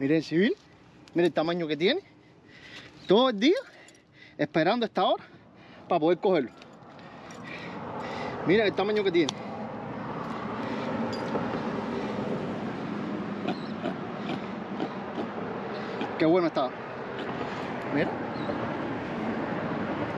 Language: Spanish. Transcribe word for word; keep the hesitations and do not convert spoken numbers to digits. Miren Civil, miren el tamaño que tiene. Todo el día esperando esta hora para poder cogerlo. Miren el tamaño que tiene. Qué bueno está. Mira.